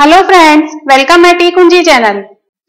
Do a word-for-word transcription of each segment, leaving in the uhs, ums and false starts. Hello friends, welcome है टीकुंजी channel.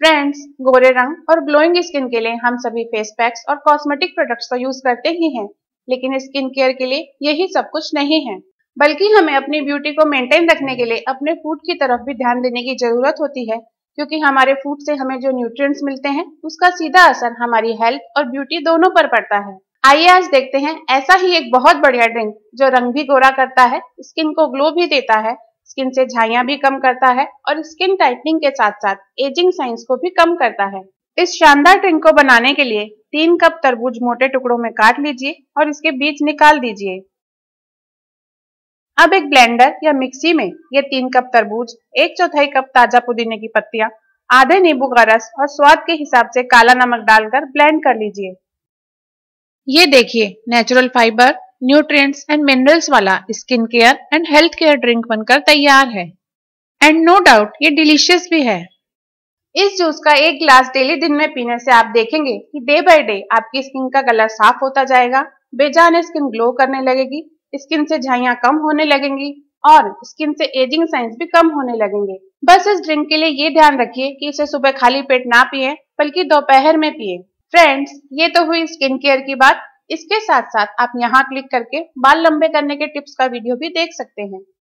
Friends, गोरे रंग और ग्लोइंग स्किन के लिए हम सभी फेस पैक्स और कॉस्मेटिक प्रोडक्ट्स का यूज करते ही हैं, लेकिन स्किन केयर के लिए यही सब कुछ नहीं है, बल्कि हमें अपनी ब्यूटी को मेंटेन रखने के लिए अपने फूड की तरफ भी ध्यान देने की जरूरत होती है, क्योंकि हमारे फूड से हमें जो न्यूट्रिएंट्स मिलते हैं उसका सीधा असर हमारी हेल्थ और ब्यूटी दोनों पर पड़ता है। आइए आज देखते हैं ऐसा ही एक बहुत बढ़िया ड्रिंक जो रंग भी गोरा करता है, स्किन को ग्लो भी देता है, स्किन से झाइयां भी कम करता है और स्किन टाइटनिंग के साथ साथ एजिंग साइंस को भी कम करता है। इस शानदार ड्रिंक को बनाने के लिए तीन कप तरबूज मोटे टुकड़ों में काट लीजिए और इसके बीज निकाल दीजिए। अब एक ब्लेंडर या मिक्सी में ये तीन कप तरबूज, एक चौथाई कप ताजा पुदीने की पत्तियां, आधे नींबू का रस और स्वाद के हिसाब से काला नमक डालकर ब्लेंड कर लीजिए। ये देखिए, natural fibre, nutrients and minerals वाला skin care and health care drink बनकर तैयार है। एंड नो डाउट ये डिलीशियस भी है। इस जूस का एक ग्लास डेली दिन में पीने से आप देखेंगे कि डे बाय डे आपकी स्किन का कलर साफ होता जाएगा, बेजान स्किन ग्लो करने लगेगी, स्किन से झाइयां कम होने लगेंगी और स्किन से एजिंग साइंस भी कम होने लगेंगे। बस इस ड्रिंक के लिए ये ध्यान रखिए कि इसे सुबह खाली पेट ना पिए, बल्कि दोपहर में पिए। फ्रेंड्स, ये तो हुई स्किन केयर की बात। इसके साथ साथ आप यहाँ क्लिक करके बाल लंबे करने के टिप्स का वीडियो भी देख सकते हैं।